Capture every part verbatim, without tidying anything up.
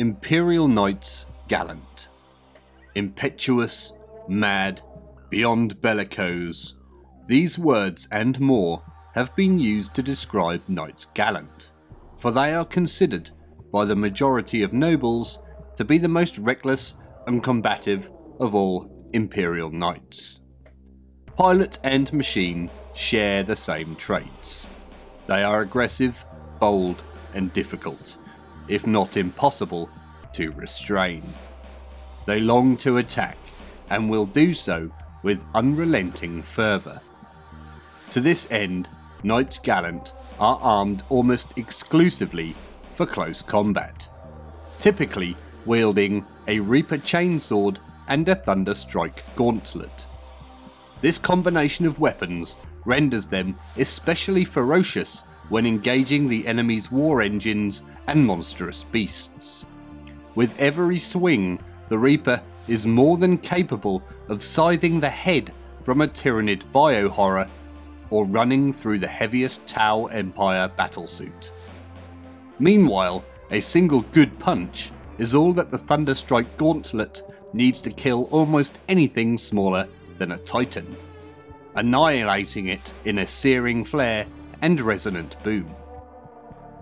Imperial Knights Gallant. Impetuous, mad, beyond bellicose. These words and more have been used to describe Knights Gallant, for they are considered by the majority of nobles to be the most reckless and combative of all Imperial Knights. Pilot and machine share the same traits. They are aggressive, bold and difficult, if not impossible, to restrain. They long to attack and will do so with unrelenting fervour. To this end, Knights Gallant are armed almost exclusively for close combat, typically wielding a Reaper Chainsword and a Thunderstrike Gauntlet. This combination of weapons renders them especially ferocious when engaging the enemy's war engines and monstrous beasts. With every swing, the Reaper is more than capable of scything the head from a Tyranid biohorror or running through the heaviest Tau Empire battlesuit. Meanwhile, a single good punch is all that the Thunderstrike Gauntlet needs to kill almost anything smaller than a Titan, annihilating it in a searing flare and resonant boom.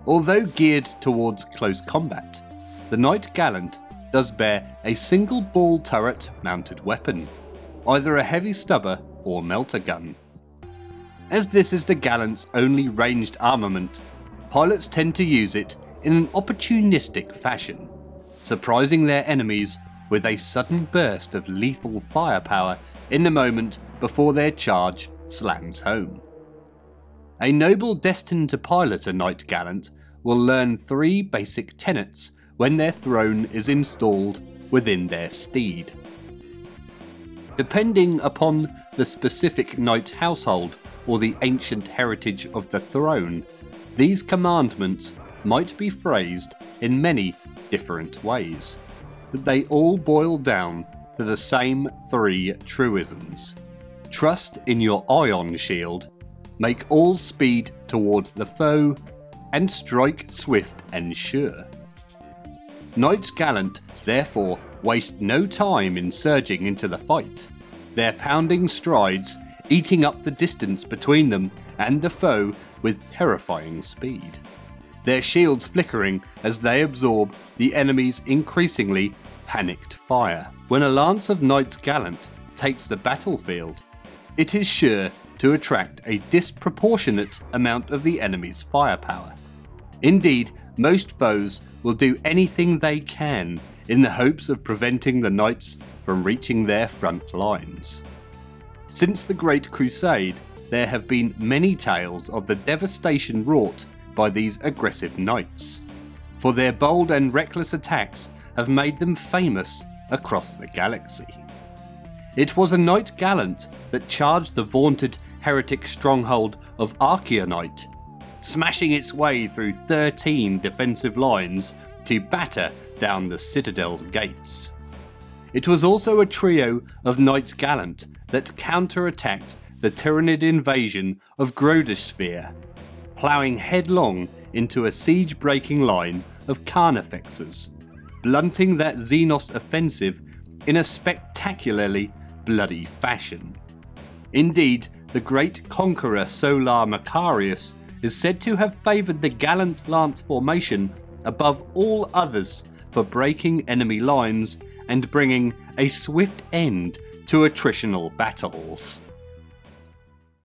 Although geared towards close combat, the Knight Gallant does bear a single ball turret mounted weapon, either a heavy stubber or melter gun. As this is the Gallant's only ranged armament, pilots tend to use it in an opportunistic fashion, surprising their enemies with a sudden burst of lethal firepower in the moment before their charge slams home. A noble destined to pilot a Knight Gallant will learn three basic tenets when their throne is installed within their steed. Depending upon the specific knight household or the ancient heritage of the throne, these commandments might be phrased in many different ways, but they all boil down to the same three truisms. Trust in your ion shield, make all speed towards the foe, and strike swift and sure. Knights Gallant therefore waste no time in surging into the fight, their pounding strides eating up the distance between them and the foe with terrifying speed, their shields flickering as they absorb the enemy's increasingly panicked fire. When a lance of Knights Gallant takes the battlefield, it is sure to attract a disproportionate amount of the enemy's firepower. Indeed, most foes will do anything they can in the hopes of preventing the knights from reaching their front lines. Since the Great Crusade, there have been many tales of the devastation wrought by these aggressive knights, for their bold and reckless attacks have made them famous across the galaxy. It was a Knight Gallant that charged the vaunted heretic stronghold of Archeonite, smashing its way through thirteen defensive lines to batter down the Citadel's gates. It was also a trio of Knights Gallant that counterattacked the Tyranid invasion of Grodesphere, ploughing headlong into a siege-breaking line of Carnifexes, blunting that Xenos offensive in a spectacularly bloody fashion. Indeed, the great conqueror Solar Macarius is said to have favoured the Gallant lance formation above all others for breaking enemy lines and bringing a swift end to attritional battles.